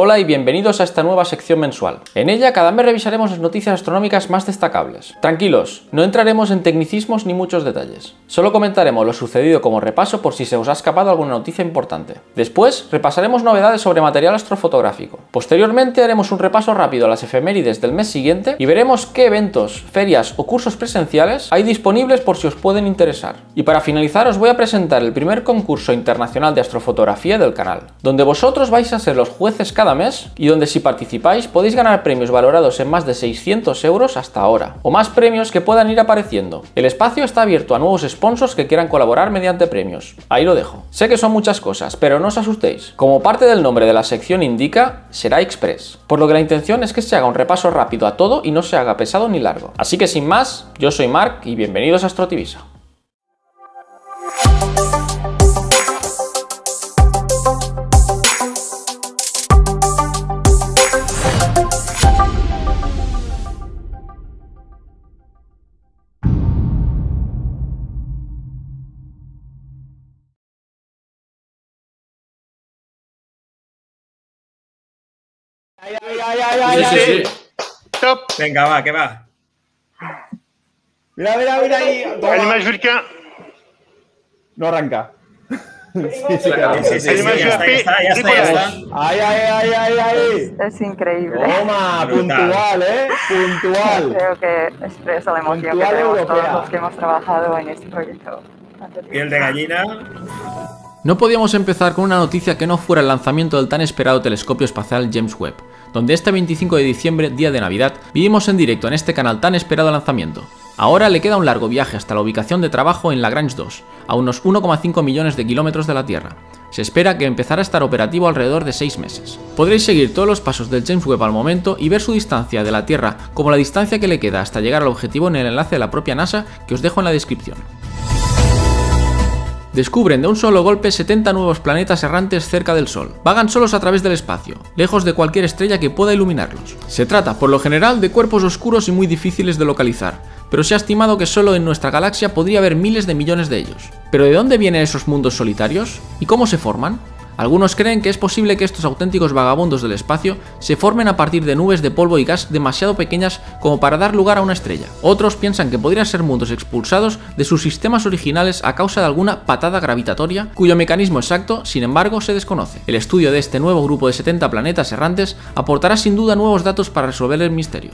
Hola y bienvenidos a esta nueva sección mensual. En ella cada mes revisaremos las noticias astronómicas más destacables. Tranquilos, no entraremos en tecnicismos ni muchos detalles. Solo comentaremos lo sucedido como repaso por si se os ha escapado alguna noticia importante. Después repasaremos novedades sobre material astrofotográfico. Posteriormente haremos un repaso rápido a las efemérides del mes siguiente y veremos qué eventos, ferias o cursos presenciales hay disponibles por si os pueden interesar. Y para finalizar os voy a presentar el primer concurso internacional de astrofotografía del canal, donde vosotros vais a ser los jueces cada mes y donde si participáis podéis ganar premios valorados en más de 600 euros hasta ahora, o más premios que puedan ir apareciendo. El espacio está abierto a nuevos sponsors que quieran colaborar mediante premios. Ahí lo dejo. Sé que son muchas cosas, pero no os asustéis. Como parte del nombre de la sección indica, será express, por lo que la intención es que se haga un repaso rápido a todo y no se haga pesado ni largo. Así que sin más, yo soy Marc y bienvenidos a Astrotivissa. Sí. Top. Venga, va, que va. Mira ahí. Animal Vulcain. No arranca. Sí, ya está. Ahí. Esto es increíble. Toma, puntual, puntual. Creo que expresa la emoción puntual que tenemos todos los que hemos trabajado en este proyecto. Piel de gallina. No podíamos empezar con una noticia que no fuera el lanzamiento del tan esperado telescopio espacial James Webb, donde este 25 de diciembre, día de Navidad, vivimos en directo en este canal tan esperado lanzamiento. Ahora le queda un largo viaje hasta la ubicación de trabajo en Lagrange 2, a unos 1,5 millones de kilómetros de la Tierra. Se espera que empezará a estar operativo alrededor de 6 meses. Podréis seguir todos los pasos del James Webb al momento y ver su distancia de la Tierra como la distancia que le queda hasta llegar al objetivo en el enlace de la propia NASA que os dejo en la descripción. Descubren de un solo golpe 70 nuevos planetas errantes cerca del Sol. Vagan solos a través del espacio, lejos de cualquier estrella que pueda iluminarlos. Se trata, por lo general, de cuerpos oscuros y muy difíciles de localizar, pero se ha estimado que solo en nuestra galaxia podría haber miles de millones de ellos. ¿Pero de dónde vienen esos mundos solitarios? ¿Y cómo se forman? Algunos creen que es posible que estos auténticos vagabundos del espacio se formen a partir de nubes de polvo y gas demasiado pequeñas como para dar lugar a una estrella. Otros piensan que podrían ser mundos expulsados de sus sistemas originales a causa de alguna patada gravitatoria, cuyo mecanismo exacto, sin embargo, se desconoce. El estudio de este nuevo grupo de 70 planetas errantes aportará sin duda nuevos datos para resolver el misterio.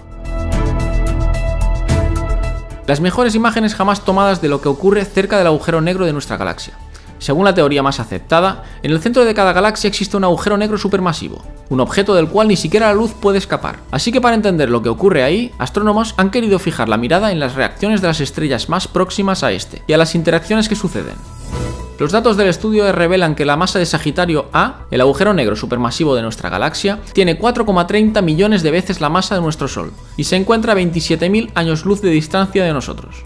Las mejores imágenes jamás tomadas de lo que ocurre cerca del agujero negro de nuestra galaxia. Según la teoría más aceptada, en el centro de cada galaxia existe un agujero negro supermasivo, un objeto del cual ni siquiera la luz puede escapar. Así que para entender lo que ocurre ahí, astrónomos han querido fijar la mirada en las reacciones de las estrellas más próximas a este, y a las interacciones que suceden. Los datos del estudio revelan que la masa de Sagitario A, el agujero negro supermasivo de nuestra galaxia, tiene 4,30 millones de veces la masa de nuestro Sol, y se encuentra a 27.000 años luz de distancia de nosotros.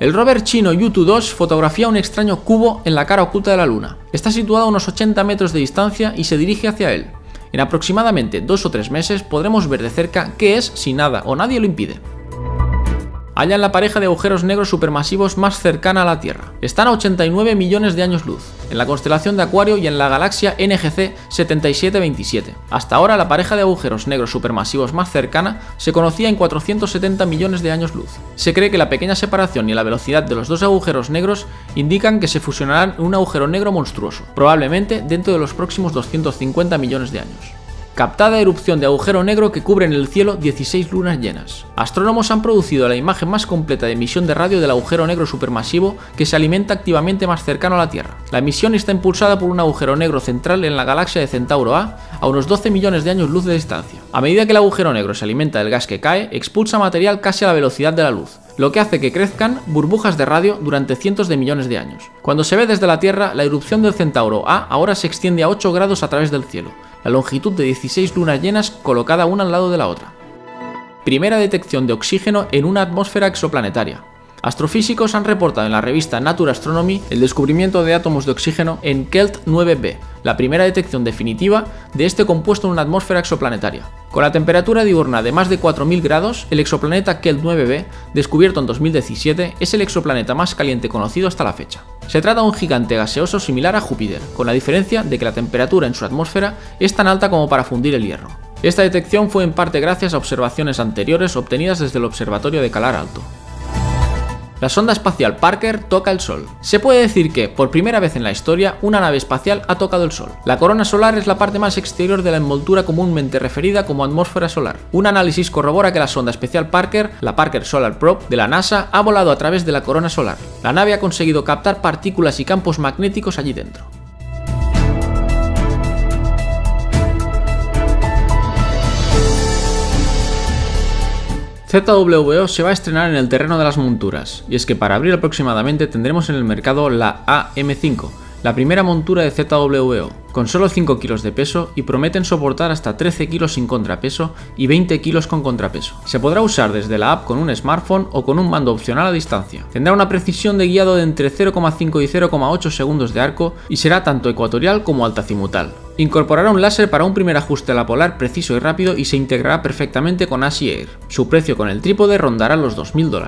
El rover chino Yutu-2 fotografía un extraño cubo en la cara oculta de la Luna. Está situado a unos 80 metros de distancia y se dirige hacia él. En aproximadamente 2 o 3 meses podremos ver de cerca qué es si nada o nadie lo impide. Hallan la pareja de agujeros negros supermasivos más cercana a la Tierra. Están a 89 millones de años luz, en la constelación de Acuario y en la galaxia NGC 7727. Hasta ahora la pareja de agujeros negros supermasivos más cercana se conocía en 470 millones de años luz. Se cree que la pequeña separación y la velocidad de los dos agujeros negros indican que se fusionarán en un agujero negro monstruoso, probablemente dentro de los próximos 250 millones de años. Captada erupción de agujero negro que cubre en el cielo 16 lunas llenas. Astrónomos han producido la imagen más completa de emisión de radio del agujero negro supermasivo que se alimenta activamente más cercano a la Tierra. La emisión está impulsada por un agujero negro central en la galaxia de Centauro A, a unos 12 millones de años luz de distancia. A medida que el agujero negro se alimenta del gas que cae, expulsa material casi a la velocidad de la luz, lo que hace que crezcan burbujas de radio durante cientos de millones de años. Cuando se ve desde la Tierra, la erupción del Centauro A ahora se extiende a 8 grados a través del cielo, la longitud de 16 lunas llenas colocada una al lado de la otra. Primera detección de oxígeno en una atmósfera exoplanetaria. Astrofísicos han reportado en la revista Nature Astronomy el descubrimiento de átomos de oxígeno en KELT-9b, la primera detección definitiva de este compuesto en una atmósfera exoplanetaria. Con la temperatura diurna de más de 4000 grados, el exoplaneta KELT-9b, descubierto en 2017, es el exoplaneta más caliente conocido hasta la fecha. Se trata de un gigante gaseoso similar a Júpiter, con la diferencia de que la temperatura en su atmósfera es tan alta como para fundir el hierro. Esta detección fue en parte gracias a observaciones anteriores obtenidas desde el observatorio de Calar Alto. La sonda espacial Parker toca el Sol. Se puede decir que, por primera vez en la historia, una nave espacial ha tocado el Sol. La corona solar es la parte más exterior de la envoltura comúnmente referida como atmósfera solar. Un análisis corrobora que la sonda espacial Parker, la Parker Solar Probe de la NASA, ha volado a través de la corona solar. La nave ha conseguido captar partículas y campos magnéticos allí dentro. ZWO se va a estrenar en el terreno de las monturas, y es que para abril aproximadamente tendremos en el mercado la AM5, la primera montura de ZWO, con solo 5 kilos de peso y prometen soportar hasta 13 kilos sin contrapeso y 20 kilos con contrapeso. Se podrá usar desde la app con un smartphone o con un mando opcional a distancia. Tendrá una precisión de guiado de entre 0,5 y 0,8 segundos de arco y será tanto ecuatorial como altacimutal. Incorporará un láser para un primer ajuste a la polar preciso y rápido y se integrará perfectamente con ASI Air. Su precio con el trípode rondará los $2000.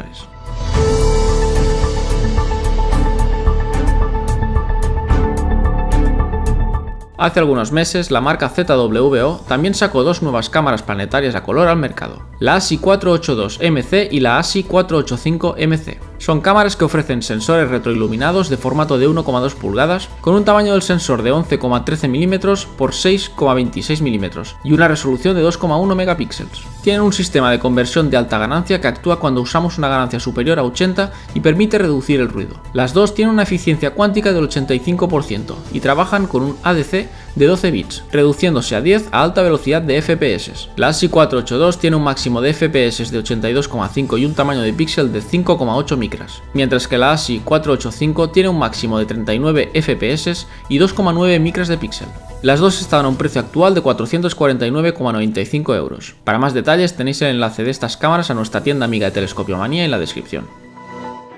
Hace algunos meses, la marca ZWO también sacó dos nuevas cámaras planetarias a color al mercado, la ASI 482MC y la ASI 485MC. Son cámaras que ofrecen sensores retroiluminados de formato de 1,2 pulgadas, con un tamaño del sensor de 11,13 mm por 6,26 mm y una resolución de 2,1 megapíxeles. Tienen un sistema de conversión de alta ganancia que actúa cuando usamos una ganancia superior a 80 y permite reducir el ruido. Las dos tienen una eficiencia cuántica del 85% y trabajan con un ADC de 12 bits, reduciéndose a 10 a alta velocidad de FPS. La ASI 482 tiene un máximo de FPS de 82,5 y un tamaño de píxel de 5,8 micras, mientras que la ASI 485 tiene un máximo de 39 FPS y 2,9 micras de píxel. Las dos están a un precio actual de 449,95 euros. Para más detalles tenéis el enlace de estas cámaras a nuestra tienda amiga de Telescopio Manía en la descripción.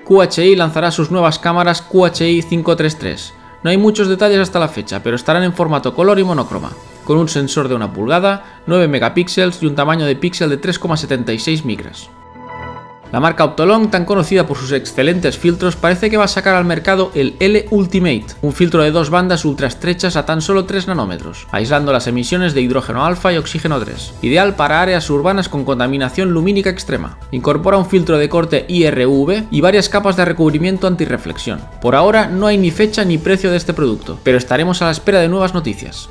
QHI lanzará sus nuevas cámaras QHI 533. No hay muchos detalles hasta la fecha, pero estarán en formato color y monocroma, con un sensor de 1 pulgada, 9 megapíxeles y un tamaño de píxel de 3,76 micras. La marca Optolong, tan conocida por sus excelentes filtros, parece que va a sacar al mercado el L-Ultimate, un filtro de dos bandas ultra estrechas a tan solo 3 nanómetros, aislando las emisiones de hidrógeno alfa y oxígeno 3, ideal para áreas urbanas con contaminación lumínica extrema. Incorpora un filtro de corte IRV y varias capas de recubrimiento antirreflexión. Por ahora no hay ni fecha ni precio de este producto, pero estaremos a la espera de nuevas noticias.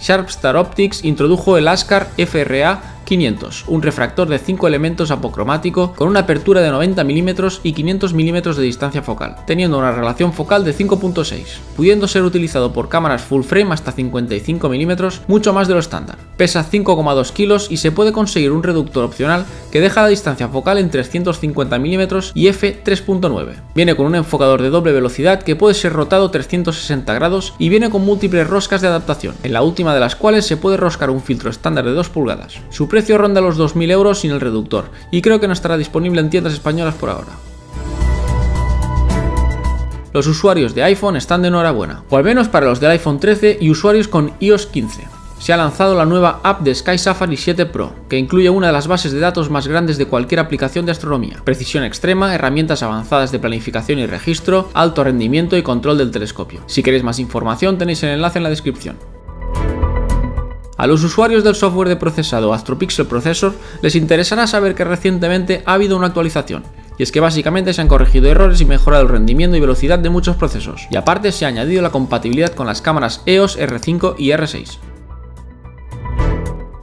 Sharpstar Optics introdujo el Askar FRA 500, un refractor de 5 elementos apocromático con una apertura de 90 mm y 500 mm de distancia focal, teniendo una relación focal de 5.6, pudiendo ser utilizado por cámaras full frame hasta 55 mm, mucho más de lo estándar. Pesa 5,2 kilos y se puede conseguir un reductor opcional que deja la distancia focal en 350 mm y f3.9. Viene con un enfocador de doble velocidad que puede ser rotado 360 grados y viene con múltiples roscas de adaptación, en la última de las cuales se puede roscar un filtro estándar de 2 pulgadas. Su precio ronda los 2000 euros sin el reductor y creo que no estará disponible en tiendas españolas por ahora. Los usuarios de iPhone están de enhorabuena, o al menos para los del iPhone 13 y usuarios con iOS 15. Se ha lanzado la nueva app de Sky Safari 7 Pro, que incluye una de las bases de datos más grandes de cualquier aplicación de astronomía, precisión extrema, herramientas avanzadas de planificación y registro, alto rendimiento y control del telescopio. Si queréis más información tenéis el enlace en la descripción. A los usuarios del software de procesado AstroPixel Processor les interesará saber que recientemente ha habido una actualización, y es que básicamente se han corregido errores y mejorado el rendimiento y velocidad de muchos procesos, y aparte se ha añadido la compatibilidad con las cámaras EOS R5 y R6.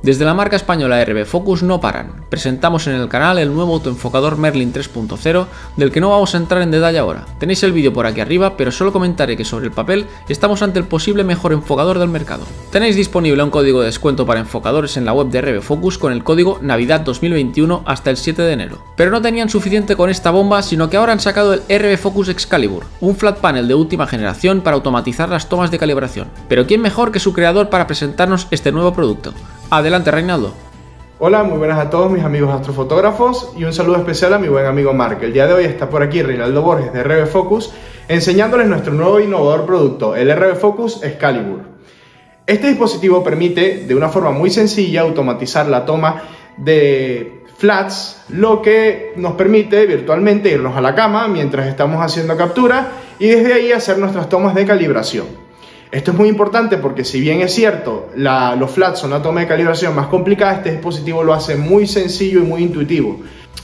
Desde la marca española RB Focus no paran. Presentamos en el canal el nuevo autoenfocador Merlin 3.0, del que no vamos a entrar en detalle ahora. Tenéis el vídeo por aquí arriba, pero solo comentaré que sobre el papel estamos ante el posible mejor enfocador del mercado. Tenéis disponible un código de descuento para enfocadores en la web de RB Focus con el código NAVIDAD2021 hasta el 7 de enero. Pero no tenían suficiente con esta bomba, sino que ahora han sacado el RB Focus Excalibur, un flat panel de última generación para automatizar las tomas de calibración. Pero ¿quién mejor que su creador para presentarnos este nuevo producto? Adelante, Reinaldo. Hola, muy buenas a todos mis amigos astrofotógrafos y un saludo especial a mi buen amigo Mark. El día de hoy está por aquí Reinaldo Borges de RB Focus enseñándoles nuestro nuevo innovador producto, el RB Focus Excalibur. Este dispositivo permite de una forma muy sencilla automatizar la toma de flats, lo que nos permite virtualmente irnos a la cama mientras estamos haciendo captura y desde ahí hacer nuestras tomas de calibración. Esto es muy importante porque si bien es cierto, los flats son la toma de calibración más complicada, este dispositivo lo hace muy sencillo y muy intuitivo.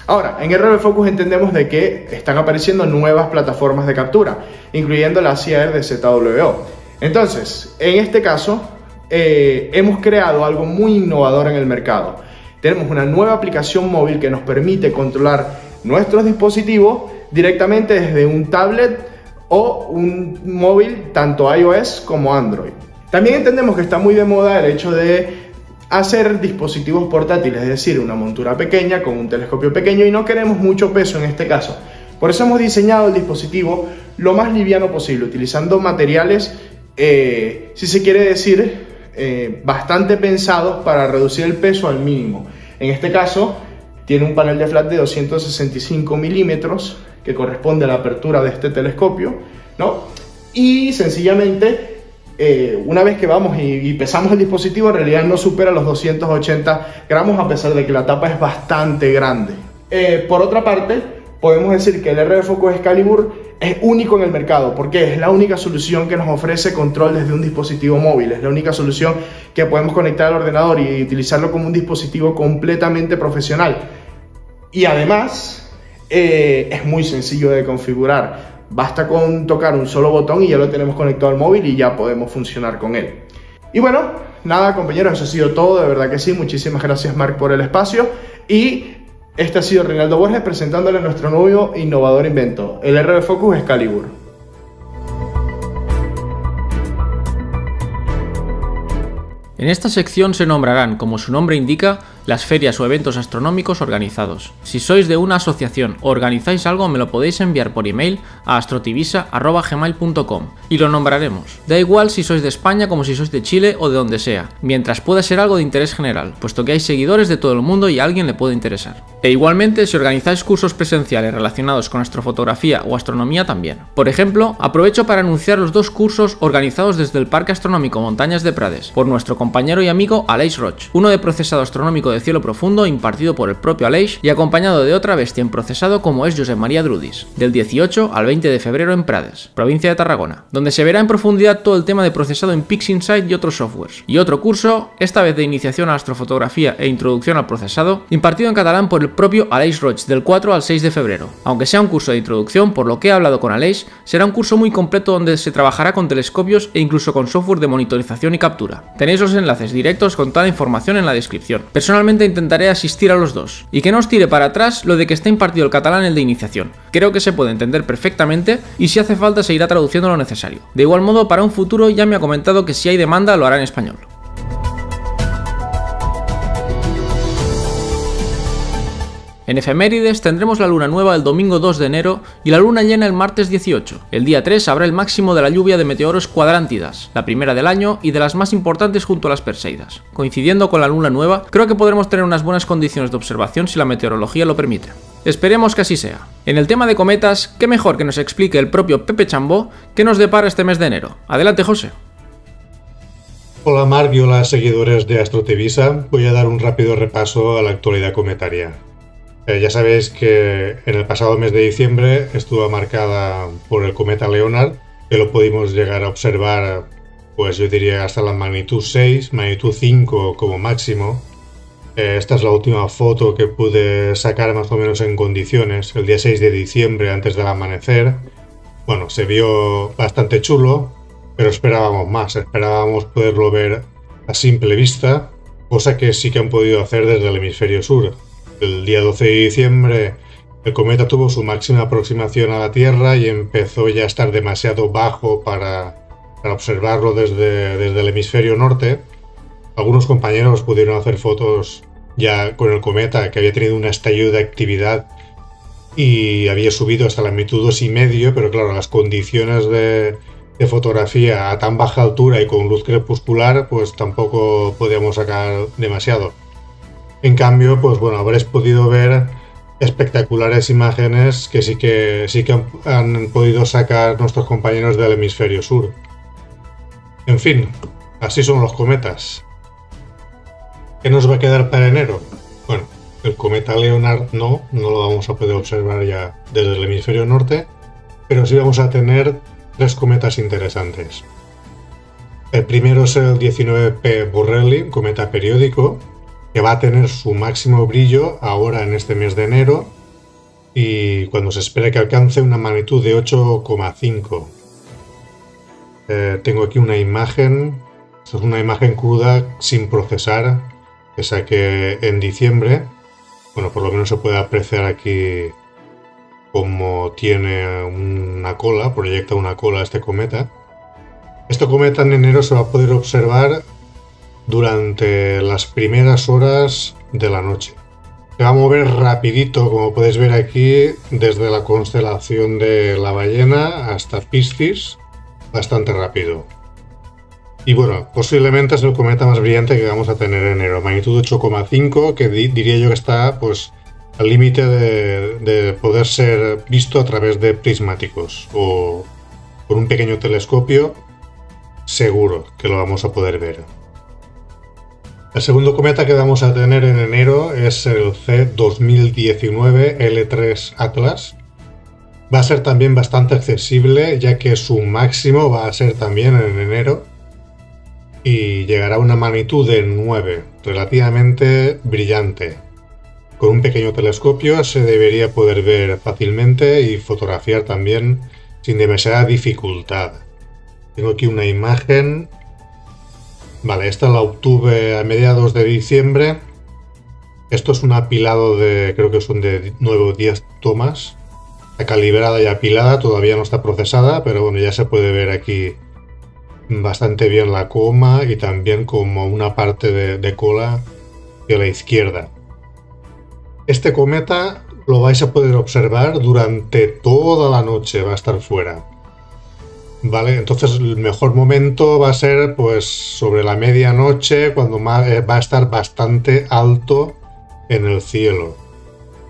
Ahora, en RB Focus entendemos de que están apareciendo nuevas plataformas de captura, incluyendo la ASI Air de ZWO. Entonces, en este caso, hemos creado algo muy innovador en el mercado. Tenemos una nueva aplicación móvil que nos permite controlar nuestros dispositivos directamente desde un tablet o un móvil, tanto iOS como Android. También entendemos que está muy de moda el hecho de hacer dispositivos portátiles, es decir, una montura pequeña con un telescopio pequeño, y no queremos mucho peso en este caso. Por eso hemos diseñado el dispositivo lo más liviano posible, utilizando materiales, si se quiere decir, bastante pensados para reducir el peso al mínimo. En este caso, tiene un panel de flat de 265 milímetros, que corresponde a la apertura de este telescopio, ¿no? Y sencillamente, una vez que vamos y pesamos el dispositivo, en realidad no supera los 280 gramos a pesar de que la tapa es bastante grande. Por otra parte, podemos decir que el RB Focus Excalibur es único en el mercado porque es la única solución que nos ofrece control desde un dispositivo móvil, es la única solución que podemos conectar al ordenador y utilizarlo como un dispositivo completamente profesional. Y además, es muy sencillo de configurar. Basta con tocar un solo botón y ya lo tenemos conectado al móvil y ya podemos funcionar con él. Y bueno, nada compañeros, eso ha sido todo, de verdad que sí. Muchísimas gracias Mark por el espacio. Y este ha sido Reinaldo Borges presentándole nuestro nuevo innovador invento, el RB Focus Excalibur. En esta sección se nombrarán, como su nombre indica, las ferias o eventos astronómicos organizados. Si sois de una asociación o organizáis algo, me lo podéis enviar por email a astrotivissa@gmail.com y lo nombraremos. Da igual si sois de España como si sois de Chile o de donde sea, mientras pueda ser algo de interés general, puesto que hay seguidores de todo el mundo y a alguien le puede interesar. E igualmente, si organizáis cursos presenciales relacionados con astrofotografía o astronomía también. Por ejemplo, aprovecho para anunciar los dos cursos organizados desde el Parque Astronómico Montañas de Prades, por nuestro compañero y amigo Aleix Roch, uno de procesado astronómico de cielo profundo impartido por el propio Aleix y acompañado de otra bestia en procesado como es Josep María Drudis, del 18 al 20 de febrero en Prades, provincia de Tarragona, donde se verá en profundidad todo el tema de procesado en PixInsight y otros softwares. Y otro curso, esta vez de iniciación a astrofotografía e introducción al procesado, impartido en catalán por el propio Aleix Roch, del 4 al 6 de febrero. Aunque sea un curso de introducción, por lo que he hablado con Aleix, será un curso muy completo donde se trabajará con telescopios e incluso con software de monitorización y captura. Tenéis los enlaces directos con toda la información en la descripción. Personalmente intentaré asistir a los dos. Y que no os tire para atrás lo de que está impartido el catalán el de iniciación. Creo que se puede entender perfectamente y si hace falta se irá traduciendo lo necesario. De igual modo, para un futuro ya me ha comentado que si hay demanda lo hará en español. En efemérides tendremos la luna nueva el domingo 2 de enero y la luna llena el martes 18. El día 3 habrá el máximo de la lluvia de meteoros cuadrántidas, la primera del año y de las más importantes junto a las Perseidas. Coincidiendo con la luna nueva, creo que podremos tener unas buenas condiciones de observación si la meteorología lo permite. Esperemos que así sea. En el tema de cometas, qué mejor que nos explique el propio Pepe Chambó qué nos depara este mes de enero. Adelante, José. Hola Marc y hola seguidores de Astrotivissa. Voy a dar un rápido repaso a la actualidad cometaria. Ya sabéis que en el pasado mes de diciembre estuvo marcada por el cometa Leonard, que lo pudimos llegar a observar, pues yo diría hasta la magnitud 6, magnitud 5 como máximo. Esta es la última foto que pude sacar más o menos en condiciones, el día 6 de diciembre antes del amanecer. Bueno, se vio bastante chulo, pero esperábamos más, esperábamos poderlo ver a simple vista, cosa que sí que han podido hacer desde el hemisferio sur. El día 12 de diciembre el cometa tuvo su máxima aproximación a la Tierra y empezó ya a estar demasiado bajo para observarlo desde el hemisferio norte. Algunos compañeros pudieron hacer fotos ya con el cometa, que había tenido un estallido de actividad y había subido hasta la magnitud 2,5, pero claro, las condiciones de fotografía a tan baja altura y con luz crepuscular, pues tampoco podíamos sacar demasiado. En cambio, pues bueno, habréis podido ver espectaculares imágenes que sí que han podido sacar nuestros compañeros del hemisferio sur. En fin, así son los cometas. ¿Qué nos va a quedar para enero? Bueno, El cometa Leonard no lo vamos a poder observar ya desde el hemisferio norte, pero sí vamos a tener tres cometas interesantes. El primero es el 19P Borrelli, cometa periódico, que va a tener su máximo brillo ahora en este mes de enero y cuando se espera que alcance una magnitud de 8,5. Tengo aquí una imagen, esto es una imagen cruda sin procesar, que saqué en diciembre. Bueno, por lo menos se puede apreciar aquí como tiene una cola, proyecta una cola este cometa. Este cometa en enero se va a poder observar durante las primeras horas de la noche. Se va a mover rapidito, como podéis ver aquí, desde la constelación de la Ballena hasta Piscis, bastante rápido. Y bueno, posiblemente es el cometa más brillante que vamos a tener en enero, magnitud 8,5, que diría yo que está pues al límite de poder ser visto a través de prismáticos o por un pequeño telescopio, seguro que lo vamos a poder ver. El segundo cometa que vamos a tener en enero es el C2019 L3 Atlas. Va a ser también bastante accesible, ya que su máximo va a ser también en enero. Y llegará a una magnitud de 9, relativamente brillante. Con un pequeño telescopio se debería poder ver fácilmente y fotografiar también sin demasiada dificultad. Tengo aquí una imagen. Vale, esta la obtuve a mediados de diciembre. Esto es un apilado de, creo que son de 9 o 10 tomas. Está calibrada y apilada, todavía no está procesada, pero bueno, ya se puede ver aquí bastante bien la coma y también como una parte de cola de la izquierda. Este cometa lo vais a poder observar durante toda la noche, va a estar fuera. Vale, entonces el mejor momento va a ser pues sobre la medianoche, cuando va a estar bastante alto en el cielo.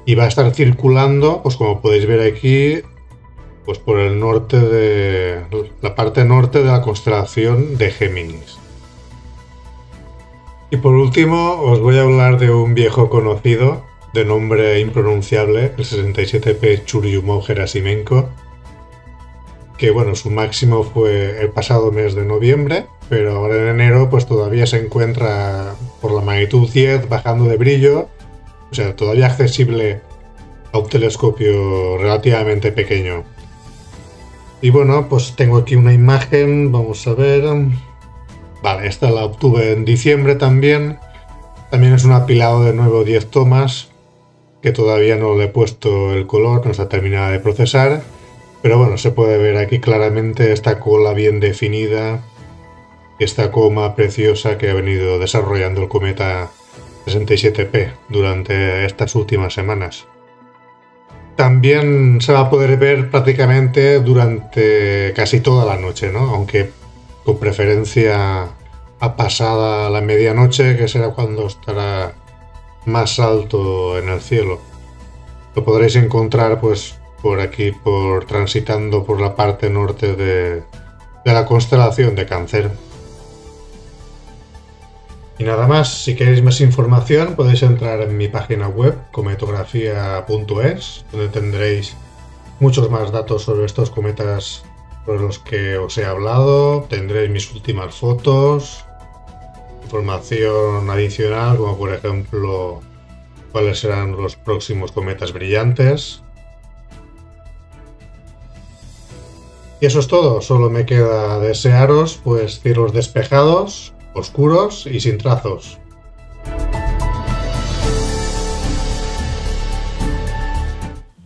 Y va a estar circulando, pues como podéis ver aquí, pues por el norte de la parte norte de la constelación de Géminis. Y por último, os voy a hablar de un viejo conocido de nombre impronunciable, el 67P Churyumov Gerasimenko, que bueno, su máximo fue el pasado mes de noviembre, pero ahora en enero pues todavía se encuentra por la magnitud 10 bajando de brillo, o sea, todavía accesible a un telescopio relativamente pequeño. Y bueno, pues tengo aquí una imagen, vamos a ver. Vale, esta la obtuve en diciembre también. También es un apilado de 9 o 10 tomas, que todavía no le he puesto el color, no está terminada de procesar. Pero bueno, se puede ver aquí claramente esta cola bien definida, esta coma preciosa que ha venido desarrollando el cometa 67P durante estas últimas semanas. También se va a poder ver prácticamente durante casi toda la noche, ¿no? Aunque con preferencia a pasada la medianoche, que será cuando estará más alto en el cielo. Lo podréis encontrar pues por aquí, por transitando por la parte norte de la constelación de Cáncer. Y nada más, si queréis más información podéis entrar en mi página web cometografia.es, donde tendréis muchos más datos sobre estos cometas sobre los que os he hablado, tendréis mis últimas fotos, información adicional como por ejemplo cuáles serán los próximos cometas brillantes. Y eso es todo, solo me queda desearos pues cielos despejados, oscuros y sin trazos.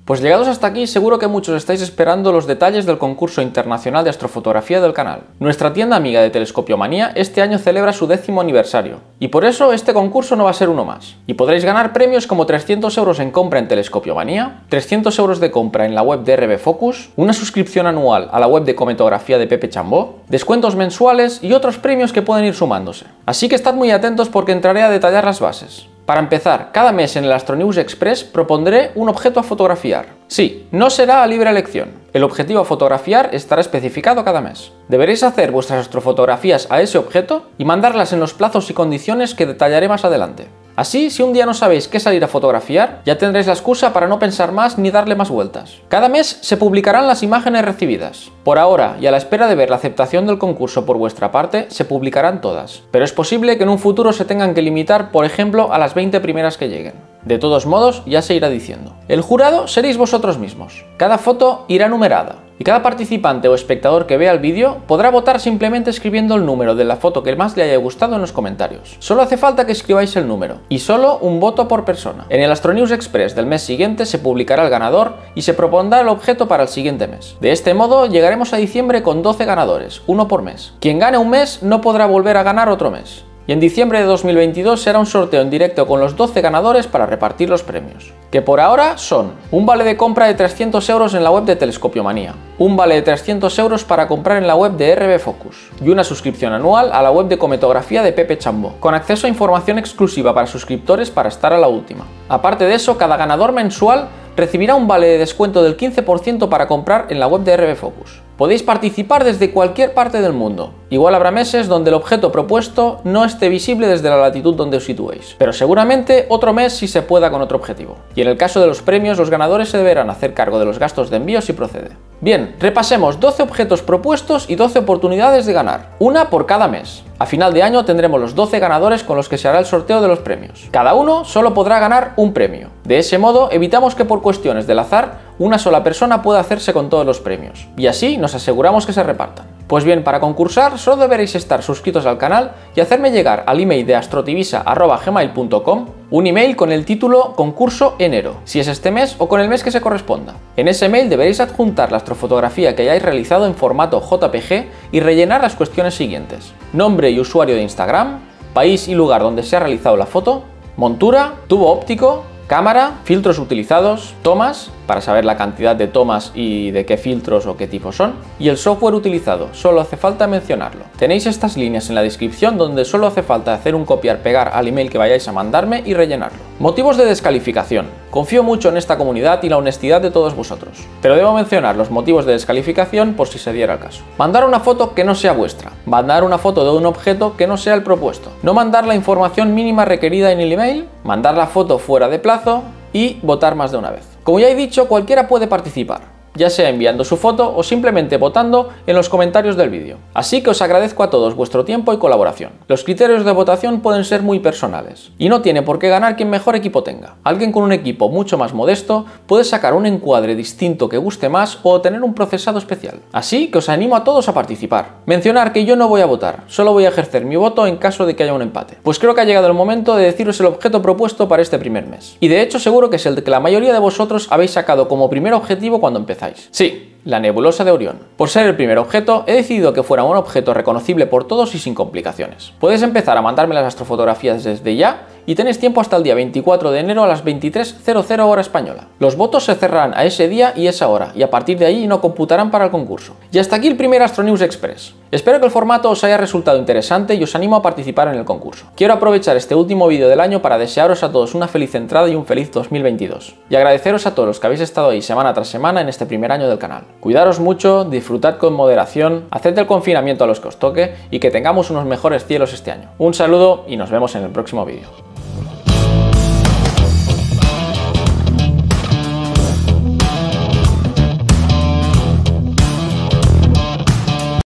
Pues llegados hasta aquí, seguro que muchos estáis esperando los detalles del concurso internacional de astrofotografía del canal. Nuestra tienda amiga de Telescopio Manía este año celebra su 10º aniversario, y por eso este concurso no va a ser uno más. Y podréis ganar premios como 300 euros en compra en Telescopio Manía, 300 euros de compra en la web de RB Focus, una suscripción anual a la web de cometografía de Pepe Chambó, descuentos mensuales y otros premios que pueden ir sumándose. Así que estad muy atentos porque entraré a detallar las bases. Para empezar, cada mes en el Astro News Express propondré un objeto a fotografiar. Sí, no será a libre elección. El objetivo a fotografiar estará especificado cada mes. Deberéis hacer vuestras astrofotografías a ese objeto y mandarlas en los plazos y condiciones que detallaré más adelante. Así, si un día no sabéis qué salir a fotografiar, ya tendréis la excusa para no pensar más ni darle más vueltas. Cada mes se publicarán las imágenes recibidas. Por ahora, y a la espera de ver la aceptación del concurso por vuestra parte, se publicarán todas. Pero es posible que en un futuro se tengan que limitar, por ejemplo, a las 20 primeras que lleguen. De todos modos, ya se irá diciendo. El jurado seréis vosotros mismos. Cada foto irá numerada. Y cada participante o espectador que vea el vídeo podrá votar simplemente escribiendo el número de la foto que más le haya gustado en los comentarios. Solo hace falta que escribáis el número. Y solo un voto por persona. En el Astro News Express del mes siguiente se publicará el ganador y se propondrá el objeto para el siguiente mes. De este modo llegaremos a diciembre con 12 ganadores, uno por mes. Quien gane un mes no podrá volver a ganar otro mes. Y en diciembre de 2022 será un sorteo en directo con los 12 ganadores para repartir los premios. Que por ahora son un vale de compra de 300 euros en la web de Telescopio Manía, un vale de 300 euros para comprar en la web de RB Focus y una suscripción anual a la web de cometografía de Pepe Chambó, con acceso a información exclusiva para suscriptores para estar a la última. Aparte de eso, cada ganador mensual recibirá un vale de descuento del 15% para comprar en la web de RB Focus. Podéis participar desde cualquier parte del mundo. Igual habrá meses donde el objeto propuesto no esté visible desde la latitud donde os situéis, pero seguramente otro mes sí se pueda con otro objetivo. Y en el caso de los premios, los ganadores se deberán hacer cargo de los gastos de envío si procede. Bien, repasemos 12 objetos propuestos y 12 oportunidades de ganar, una por cada mes. A final de año tendremos los 12 ganadores con los que se hará el sorteo de los premios. Cada uno solo podrá ganar un premio. De ese modo evitamos que por cuestiones del azar una sola persona puede hacerse con todos los premios, y así nos aseguramos que se repartan. Pues bien, para concursar solo deberéis estar suscritos al canal y hacerme llegar al email de astrotivissa@gmail.com un email con el título Concurso Enero, si es este mes o con el mes que se corresponda. En ese mail deberéis adjuntar la astrofotografía que hayáis realizado en formato JPG y rellenar las cuestiones siguientes: nombre y usuario de Instagram, país y lugar donde se ha realizado la foto, montura, tubo óptico, cámara, filtros utilizados, tomas, para saber la cantidad de tomas y de qué filtros o qué tipo son, y el software utilizado, solo hace falta mencionarlo. Tenéis estas líneas en la descripción donde solo hace falta hacer un copiar-pegar al email que vayáis a mandarme y rellenarlo. Motivos de descalificación. Confío mucho en esta comunidad y la honestidad de todos vosotros, pero debo mencionar los motivos de descalificación por si se diera el caso. Mandar una foto que no sea vuestra. Mandar una foto de un objeto que no sea el propuesto. No mandar la información mínima requerida en el email. Mandar la foto fuera de plazo y votar más de una vez. Como ya he dicho, cualquiera puede participar, ya sea enviando su foto o simplemente votando en los comentarios del vídeo. Así que os agradezco a todos vuestro tiempo y colaboración. Los criterios de votación pueden ser muy personales, y no tiene por qué ganar quien mejor equipo tenga. Alguien con un equipo mucho más modesto puede sacar un encuadre distinto que guste más o tener un procesado especial. Así que os animo a todos a participar. Mencionar que yo no voy a votar, solo voy a ejercer mi voto en caso de que haya un empate. Pues creo que ha llegado el momento de deciros el objeto propuesto para este primer mes. Y de hecho seguro que es el que la mayoría de vosotros habéis sacado como primer objetivo cuando empezáis. Sí, la nebulosa de Orión. Por ser el primer objeto, he decidido que fuera un objeto reconocible por todos y sin complicaciones. Podéis empezar a mandarme las astrofotografías desde ya y tenéis tiempo hasta el día 24 de enero a las 23:00 hora española. Los votos se cerrarán a ese día y esa hora, y a partir de ahí no computarán para el concurso. Y hasta aquí el primer Astro News Express. Espero que el formato os haya resultado interesante y os animo a participar en el concurso. Quiero aprovechar este último vídeo del año para desearos a todos una feliz entrada y un feliz 2022. Y agradeceros a todos los que habéis estado ahí semana tras semana en este primer año del canal. Cuidaros mucho, disfrutad con moderación, haced el confinamiento a los que os toque y que tengamos unos mejores cielos este año. Un saludo y nos vemos en el próximo vídeo.